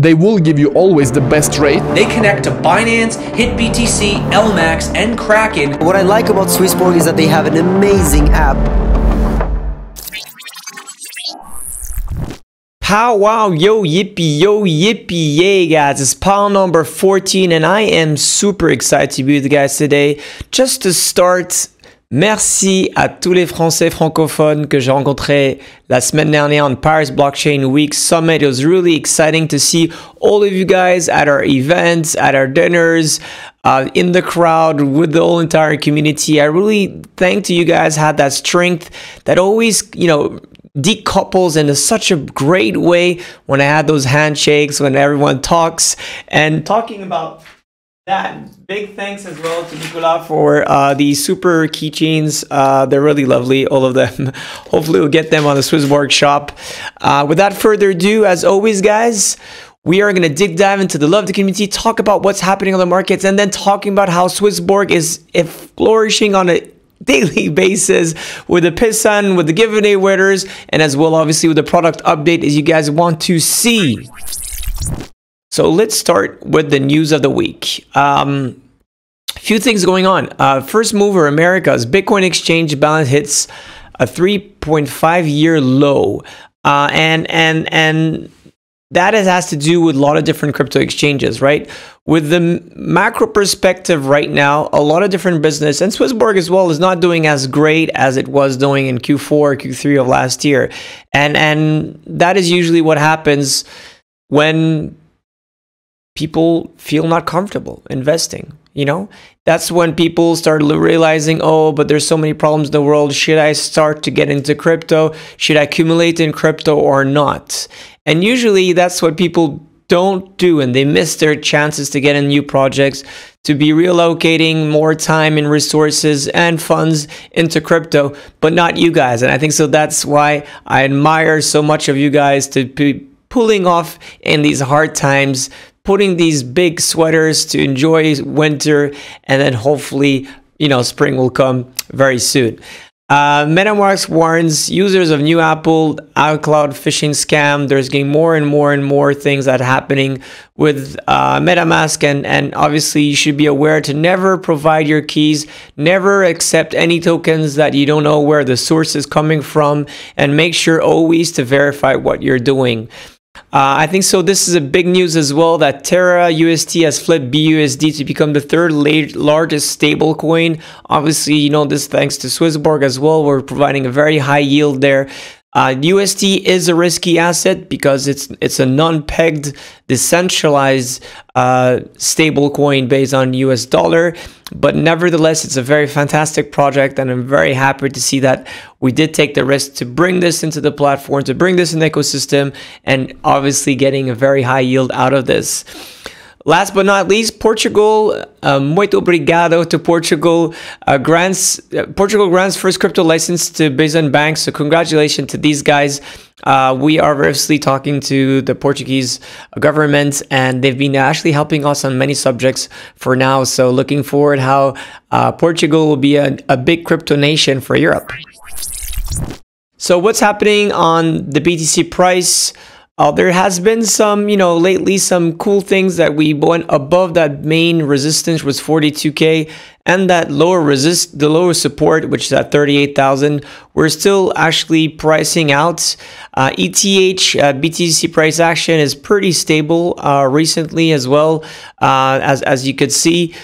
They will give you always the best rate. They connect to Binance, HitBTC, LMAX, and Kraken. What I like about SwissBorg is that they have an amazing app. Pow wow, yo, yippee, yay guys, it's Pow number 14 and I am super excited to be with you guys today. Just to start, merci à tous les Français francophones que j'ai rencontrés la semaine dernière on Paris Blockchain Week Summit. It was really exciting to see all of you guys at our events, at our dinners, in the crowd, with the whole entire community. I really thank to you guys, had that strength that always, you know, decouples in such a great way when I had those handshakes, when everyone talks. And talking about that, big thanks as well to Nicola for the super keychains. They're really lovely, all of them. Hopefully we'll get them on the SwissBorg shop. Without further ado, as always guys, we are going to dive into the love of the community, talk about what's happening on the markets, and then talking about how SwissBorg is flourishing on a daily basis with the PSAN, with the giveaway winners, and as well obviously with the product update as you guys want to see. So let's start with the news of the week. A few things going on. First mover, America's Bitcoin exchange balance hits a 3.5-year low. And that has to do with a lot of different crypto exchanges, right? With the macro perspective right now, a lot of different business, and SwissBorg as well, is not doing as great as it was doing in Q4, Q3 of last year. And that is usually what happens when people feel not comfortable investing, you know? That's when people start realizing, oh, but there's so many problems in the world. Should I start to get into crypto? Should I accumulate in crypto or not? And usually that's what people don't do, and they miss their chances to get in new projects, to be reallocating more time and resources and funds into crypto, but not you guys. And I think so that's why I admire so much of you guys to be pulling off in these hard times, putting these big sweaters to enjoy winter, and then hopefully, you know, spring will come very soon. MetaMask warns users of new Apple iCloud phishing scam. There's getting more and more and more things that are happening with MetaMask, and obviously you should be aware to never provide your keys, never accept any tokens that you don't know where the source is coming from, and make sure always to verify what you're doing. I think so this is a big news as well, that Terra UST has flipped BUSD to become the third largest stable coin. Obviously, you know this thanks to SwissBorg as well. We're providing a very high yield there. UST is a risky asset because it's a non-pegged, decentralized stable coin based on US dollar. But nevertheless, it's a very fantastic project, and I'm very happy to see that we did take the risk to bring this into the platform, to bring this in the ecosystem, and obviously getting a very high yield out of this. Last but not least, Portugal, muito obrigado to Portugal. Portugal grants first crypto license to Bison banks, so congratulations to these guys. We are obviously talking to the Portuguese government, and they've been actually helping us on many subjects for now, so looking forward how Portugal will be a big crypto nation for Europe. So what's happening on the BTC price? There has been some, you know, lately some cool things that we went above that main resistance was 42K, and that the lower support, which is at 38,000. We're still actually pricing out. ETH BTC price action is pretty stable recently as well, as you could see.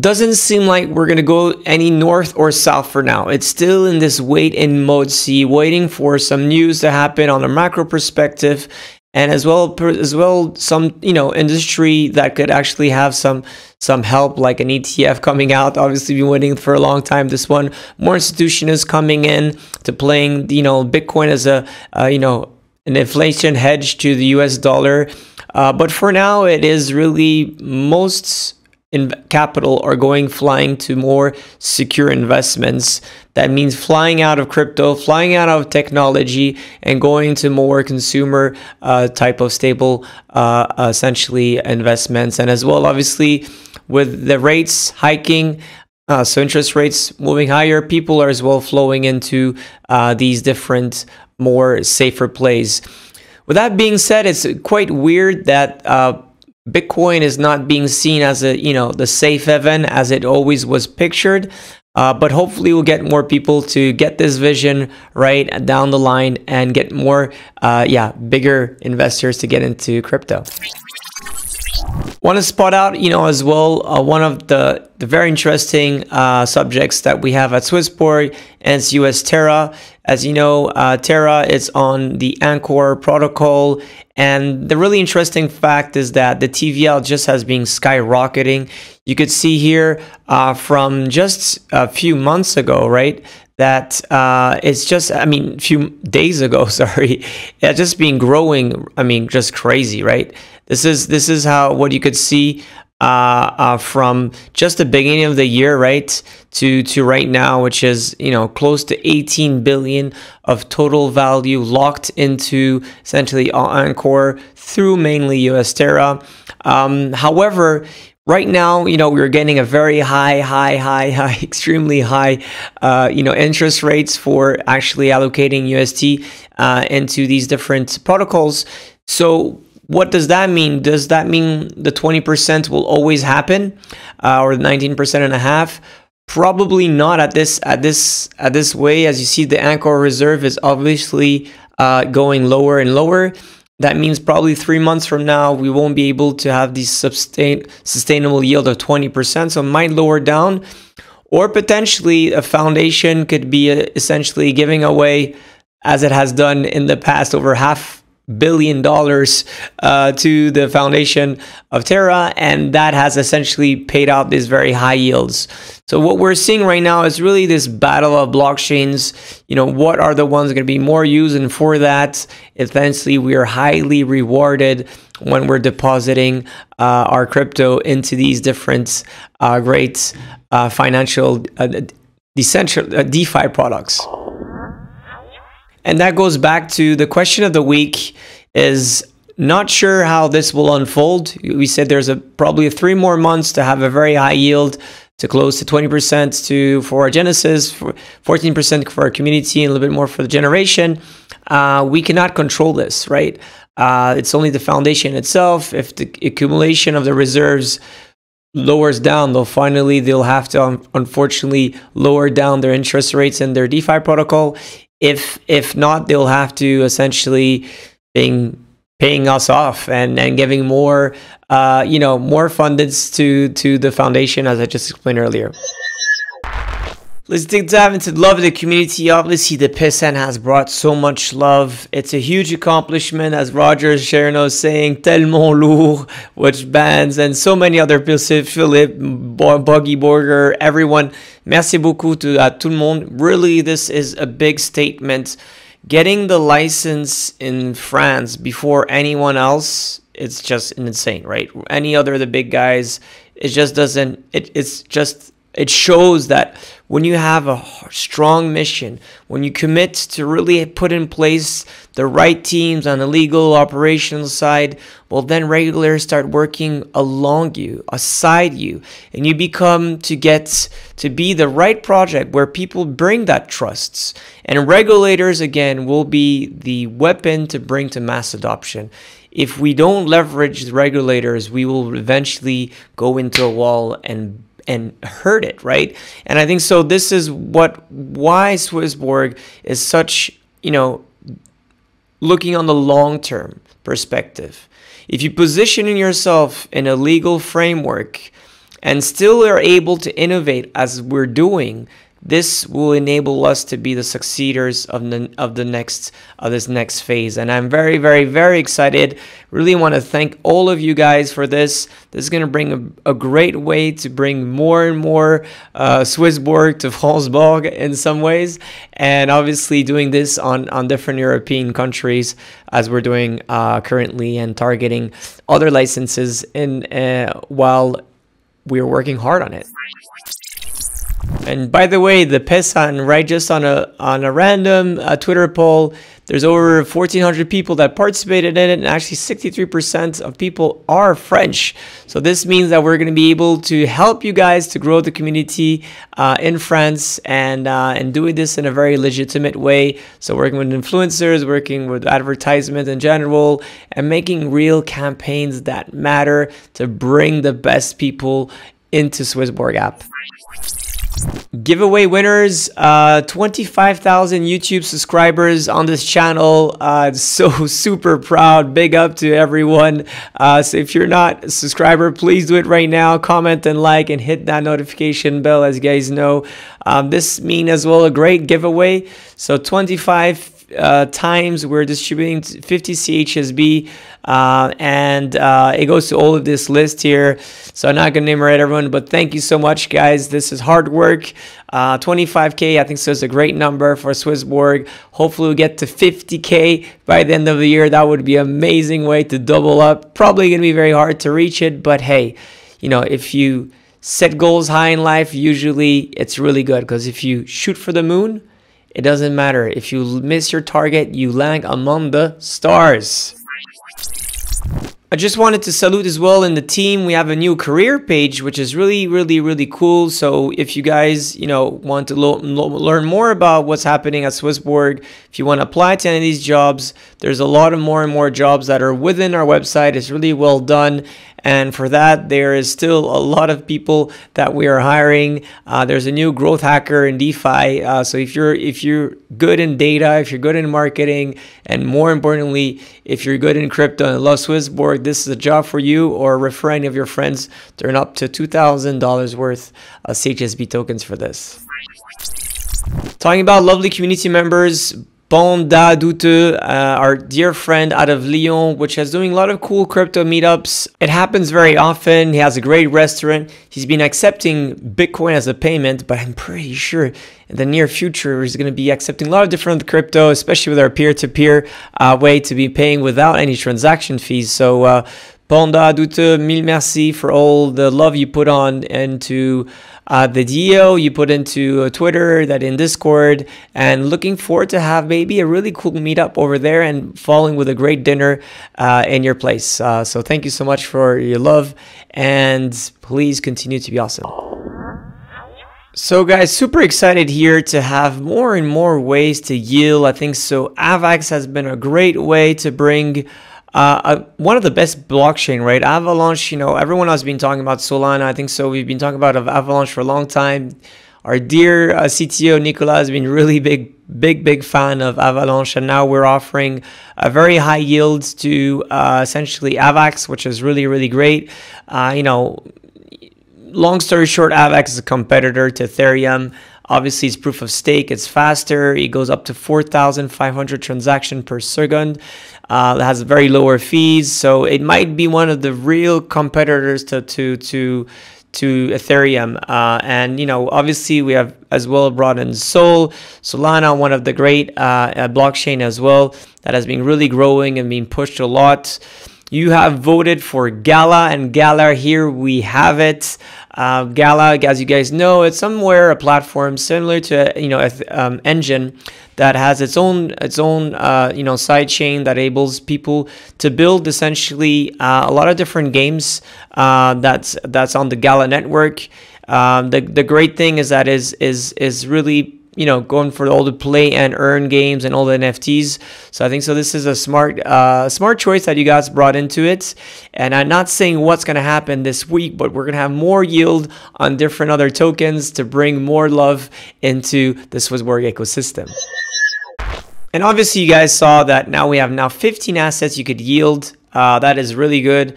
Doesn't seem like we're going to go any north or south for now. It's still in this wait-in mode, see, waiting for some news to happen on a macro perspective, and as well some, you know, industry that could actually have some help, like an ETF coming out. Obviously, we've been waiting for a long time. This one, more institution is coming in to playing, you know, Bitcoin as a you know, an inflation hedge to the US dollar. But for now, it is really most in capital are going flying to more secure investments. That means flying out of crypto, flying out of technology, and going to more consumer type of stable essentially investments. And as well, obviously, with the rates hiking, so interest rates moving higher, people are as well flowing into these different more safer plays. With that being said, it's quite weird that Bitcoin is not being seen as a, you know, the safe haven as it always was pictured. But hopefully we'll get more people to get this vision right down the line and get more, bigger investors to get into crypto. Want to spot out, you know, as well, one of the very interesting subjects that we have at SwissBorg, and it's US Terra. As you know, Terra is on the Anchor protocol. And the really interesting fact is that the TVL just has been skyrocketing. You could see here from just a few months ago, right? That it's just, I mean, few days ago, sorry. It's just been growing, I mean, just crazy, right? This is how what you could see from just the beginning of the year, right, to right now, which is, you know, close to 18 billion of total value locked into essentially Anchor through mainly US Terra. However, right now, you know, we're getting a very high, extremely high, you know, interest rates for actually allocating UST into these different protocols. So what does that mean? Does that mean the 20% will always happen, or 19.5%? Probably not at this way. As you see, the Anchor reserve is obviously going lower and lower. That means probably 3 months from now, we won't be able to have the sustainable yield of 20%. So it might lower down, or potentially a foundation could be essentially giving away, as it has done in the past, over $500 million to the foundation of Terra, and that has essentially paid out these very high yields. So what we're seeing right now is really this battle of blockchains. You know, what are the ones going to be more used, and for that, essentially, we are highly rewarded when we're depositing our crypto into these different great financial DeFi products. And that goes back to the question of the week, is not sure how this will unfold. We said there's probably 3 more months to have a very high yield, to close to 20% for our Genesis, for 14% for our community, and a little bit more for the generation. We cannot control this, right? It's only the foundation itself. If the accumulation of the reserves lowers down, they'll have to unfortunately lower down their interest rates and their DeFi protocol. If not, they'll have to essentially paying us off and giving more, you know, more fundings to the foundation, as I just explained earlier. Let's dig dive into the love of the community. Obviously, the PSAN has brought so much love. It's a huge accomplishment, as Roger Sherino is saying, tellement lourd, which bands and so many other people, Philippe, Boggy Borger, everyone. Merci beaucoup to tout le monde. Really, this is a big statement. Getting the license in France before anyone else, it's just insane, right? Any other of the big guys, it just doesn't, it shows that when you have a strong mission, when you commit to really put in place the right teams on the legal operational side, well, then regulators start working along you, aside you, and you become to get to be the right project where people bring that trust. And regulators, again, will be the weapon to bring to mass adoption. If we don't leverage the regulators, we will eventually go into a wall and hurt it, right? And I think so this is why SwissBorg is such, you know, looking on the long-term perspective. If you position yourself in a legal framework and still are able to innovate as we're doing, this will enable us to be the succeeders of this next phase. And I'm very, very, very excited. Really want to thank all of you guys for this. This is going to bring a great way to bring more and more SwissBorg to Franceborg in some ways. And obviously doing this on different European countries as we're doing currently, and targeting other licenses while we're working hard on it. And by the way, the PSAN, right, just on a random Twitter poll, There's over 1,400 people that participated in it, and actually 63% of people are French. So this means that we're going to be able to help you guys to grow the community in France, and doing this in a very legitimate way. So working with influencers, working with advertisement in general, and making real campaigns that matter to bring the best people into SwissBorg app. Giveaway winners, 25,000 YouTube subscribers on this channel. So super proud. Big up to everyone. So if you're not a subscriber, please do it right now. Comment and like and hit that notification bell, as you guys know. This means as well a great giveaway. So 25 times we're distributing 50 CHSB, and it goes to all of this list here. So I'm not gonna enumerate everyone, but thank you so much, guys. This is hard work. 25K, I think, so it's a great number for SwissBorg. Hopefully we get to 50K by the end of the year. That would be an amazing way to double up. Probably gonna be very hard to reach it, but hey, you know, if you set goals high in life, usually it's really good, because if you shoot for the moon, it doesn't matter. If you miss your target, you lag among the stars. I just wanted to salute as well in the team. We have a new career page, which is really, really, really cool. So if you guys, you know, want to learn more about what's happening at SwissBorg, if you want to apply to any of these jobs, there's a lot of more and more jobs that are within our website. It's really well done. And for that, there is still a lot of people that we are hiring. There's a new growth hacker in DeFi. So if you're good in data, if you're good in marketing, and more importantly, if you're good in crypto and love SwissBorg, this is a job for you. Or refer any of your friends. They're up to $2,000 worth of CHSB tokens for this. Talking about lovely community members, Panda Douteux, our dear friend out of Lyon, which is doing a lot of cool crypto meetups. It happens very often. He has a great restaurant. He's been accepting Bitcoin as a payment, but I'm pretty sure in the near future he's going to be accepting a lot of different crypto, especially with our peer-to-peer way to be paying without any transaction fees. So Panda Douteux, mille merci for all the love you put on into the DO you put into Twitter, that in Discord, and looking forward to have maybe a really cool meetup over there and following with a great dinner in your place. So thank you so much for your love, and please continue to be awesome. So guys, super excited here to have more and more ways to yield. I think so AVAX has been a great way to bring one of the best blockchain, right? Avalanche, you know, everyone else has been talking about Solana. I think so we've been talking about Avalanche for a long time. Our dear CTO, Nicola, has been really big fan of Avalanche, and now we're offering a very high yields to essentially AVAX, which is really, really great. You know, long story short, AVAX is a competitor to Ethereum. Obviously, it's proof of stake. It's faster. It goes up to 4,500 transactions per second. It has very lower fees. So it might be one of the real competitors to Ethereum. And, you know, obviously, we have as well brought in Solana, one of the great blockchain as well, that has been really growing and being pushed a lot. You have voted for Gala, and Gala, here we have it. Gala, as you guys know, it's somewhere a platform similar to, you know, Engine, that has its own you know, side chain that enables people to build essentially a lot of different games that's on the Gala network. The great thing is that is really, you know, going for all the play and earn games and all the NFTs. So I think so this is a smart choice that you guys brought into it. And I'm not saying what's going to happen this week, but we're going to have more yield on different other tokens to bring more love into the SwissBorg ecosystem. And obviously you guys saw that now we have 15 assets you could yield. That is really good,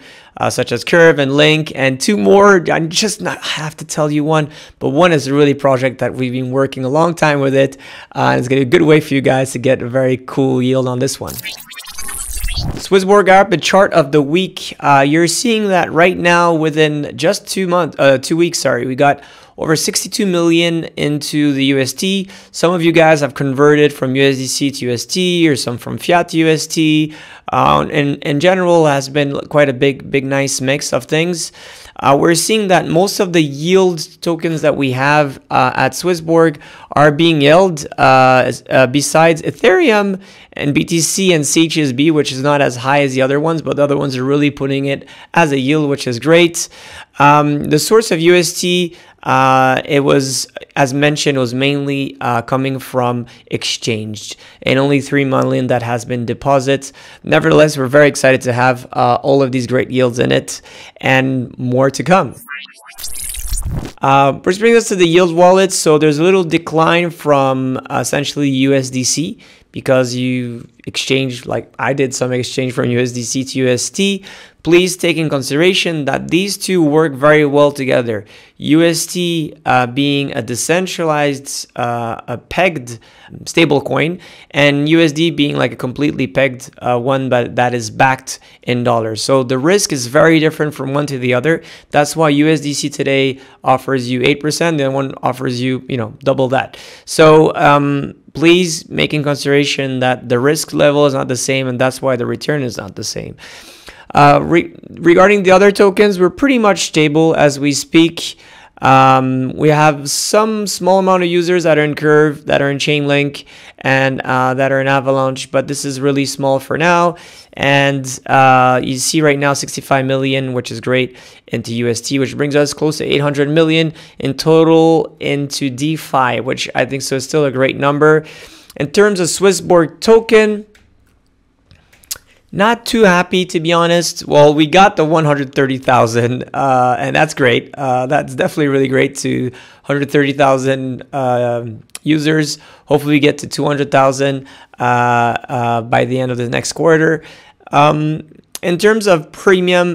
such as Curve and Link, and two more. I'm just not have to tell you one, but one is really a project that we've been working a long time with it. And it's going to be a good way for you guys to get a very cool yield on this one. SwissBorg app, the chart of the week. You're seeing that right now within just 2 weeks, sorry, we got over 62 million into the UST. Some of you guys have converted from USDC to UST, or some from fiat to UST. And in general, has been quite a big, nice mix of things. We're seeing that most of the yield tokens that we have at SwissBorg are being held besides Ethereum and BTC and CHSB, which is not as high as the other ones, but the other ones are really putting it as a yield, which is great. The source of UST, it was, as mentioned, was mainly coming from exchange, and only 3 million that has been deposited. Nevertheless, we're very excited to have all of these great yields in it and more to come. Which brings us to the yield wallet. So there's a little decline from essentially USDC, because you exchange, like I did some exchange from USDC to UST. Please take in consideration that these two work very well together. UST being a decentralized, a pegged stablecoin, and USD being like a completely pegged one, but that is backed in dollars. So the risk is very different from one to the other. That's why USDC today offers you 8%, then one offers you, you know, double that. So please make in consideration that the risk level is not the same, and that's why the return is not the same. Regarding the other tokens, we're pretty much stable as we speak. We have some small amount of users that are in Curve, that are in Chainlink, and that are in Avalanche, but this is really small for now. And you see right now 65 million, which is great, into UST, which brings us close to 800 million in total into DeFi, which I think so is still a great number. In terms of SwissBorg token, not too happy, to be honest. Well, we got the 130,000, and that's great. That's definitely really great to 130,000 users. Hopefully we get to 200,000 by the end of the next quarter. In terms of premium,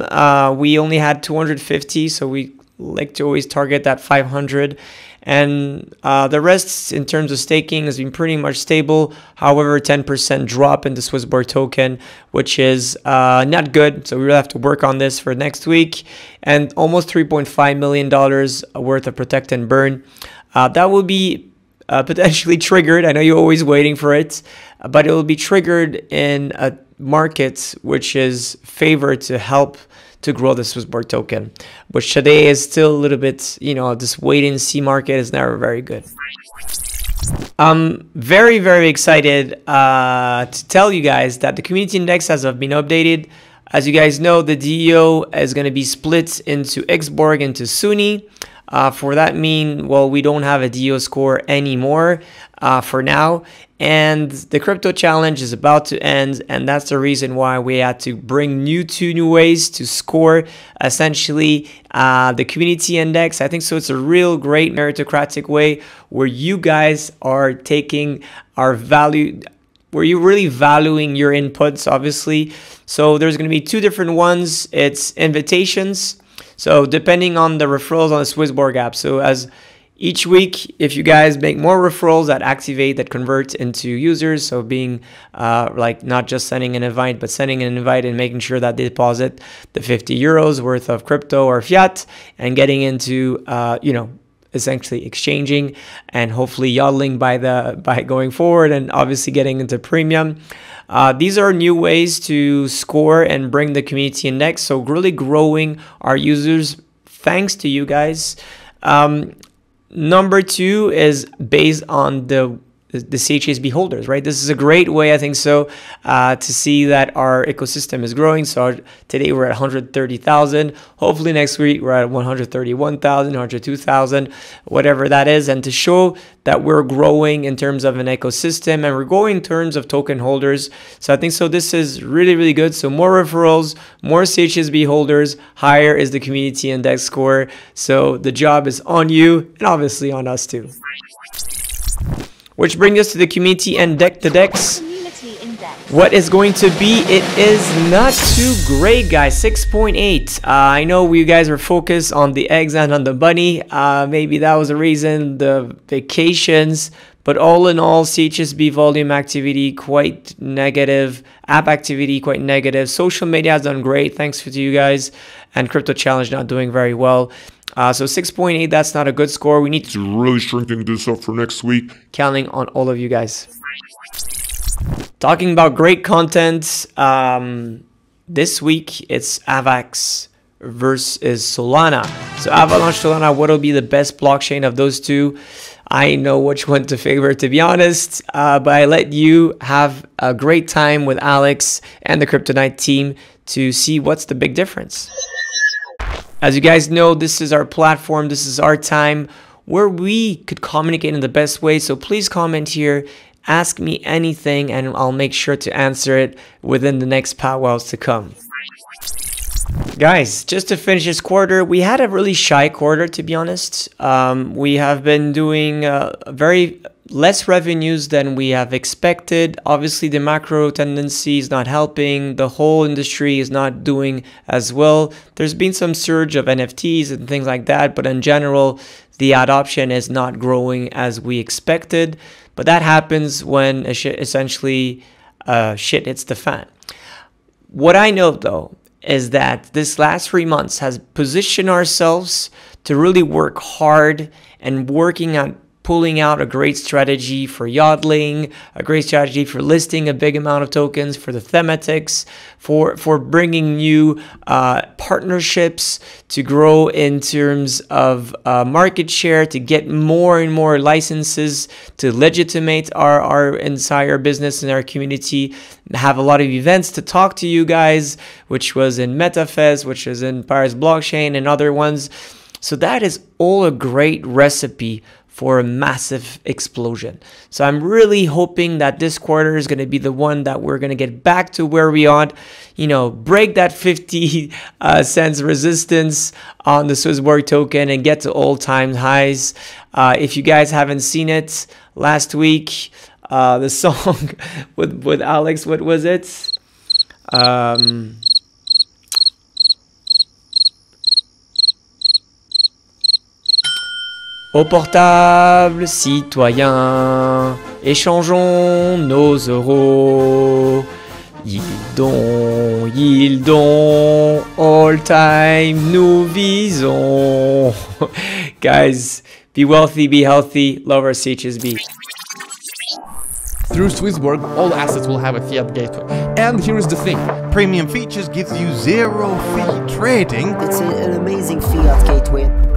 we only had 250, so we like to always target that 500. And the rest in terms of staking has been pretty much stable. However, 10% drop in the SwissBorg token, which is not good. So we will have to work on this for next week. And almost $3.5 million worth of protect and burn. That will be potentially triggered. I know you're always waiting for it, but it will be triggered in a market which is favored to help to grow the SwissBorg token, which today is still a little bit, you know, this wait and see market is never very good. I'm very excited to tell you guys that the community index has been updated. As you guys know, the DEO is going to be split into XBorg, into SUNY. For that mean, well, we don't have a DEO score anymore for now. And the crypto challenge is about to end, and that's the reason why we had to bring two new ways to score essentially the community index. I think so it's a real great meritocratic way where you guys are taking our value, where you're really valuing your inputs, obviously. So there's going to be two different ones. It's invitations, so depending on the referrals on the SwissBorg app. So as each week, if you guys make more referrals that activate, that convert into users, so being like not just sending an invite, but sending an invite and making sure that they deposit the 50 euros worth of crypto or fiat and getting into, you know, essentially exchanging and hopefully yodeling by going forward and obviously getting into premium. These are new ways to score and bring the community index. So really growing our users, thanks to you guys. Number two is based on the CHSB holders, right? This is a great way, I think so, to see that our ecosystem is growing. So today we're at 130,000. Hopefully next week we're at 131,000, 102,000, whatever that is. And to show that we're growing in terms of an ecosystem and we're growing in terms of token holders. So I think so this is really good. So more referrals, more CHSB holders, higher is the community index score. So the job is on you and obviously on us too. Which brings us to the community index. What is going to be? It is not too great, guys. 6.8. I know you guys were focused on the eggs and on the bunny. Maybe that was the reason, the vacations. But all in all, CHSB volume activity quite negative, app activity quite negative. Social media has done great, thanks to you guys, and Crypto Challenge not doing very well. So 6.8, that's not a good score. We need to really strengthen this up for next week. Counting on all of you guys. Talking about great content, this week it's AVAX versus Solana. So Avalanche, Solana, what'll be the best blockchain of those two? I know which one to favor, to be honest, but I let you have a great time with Alex and the Kryptonite team to see what's the big difference. As you guys know, this is our platform, this is our time where we could communicate in the best way. So please comment here, ask me anything, and I'll make sure to answer it within the next Pow Wows to come. Guys, just to finish this quarter, we had a really shy quarter, to be honest. We have been doing very less revenues than we have expected. Obviously, the macro tendency is not helping. The whole industry is not doing as well. There's been some surge of NFTs and things like that, but in general, the adoption is not growing as we expected. But that happens when essentially shit hits the fan. What I know, though, is that this last 3 months has positioned ourselves to really work hard and working on pulling out a great strategy for yodeling, a great strategy for listing a big amount of tokens, for the thematics, for bringing new partnerships to grow in terms of market share, to get more and more licenses, to legitimate our entire business and our community, have a lot of events to talk to you guys, which was in MetaFest, which is in Paris Blockchain and other ones. So that is all a great recipe for a massive explosion. So I'm really hoping that this quarter is going to be the one that we're going to get back to where we are, you know, break that 50 cents resistance on the SwissBorg token and get to all-time highs. If you guys haven't seen it, last week, the song with Alex, what was it? Au portable, citoyens, échangeons nos euros. Ils donnent, all time, nous visons. Guys, be wealthy, be healthy, love our CHSB. Through SwissBorg, all assets will have a fiat gateway. And here is the thing. Premium features gives you zero fee trading. It's an amazing fiat gateway.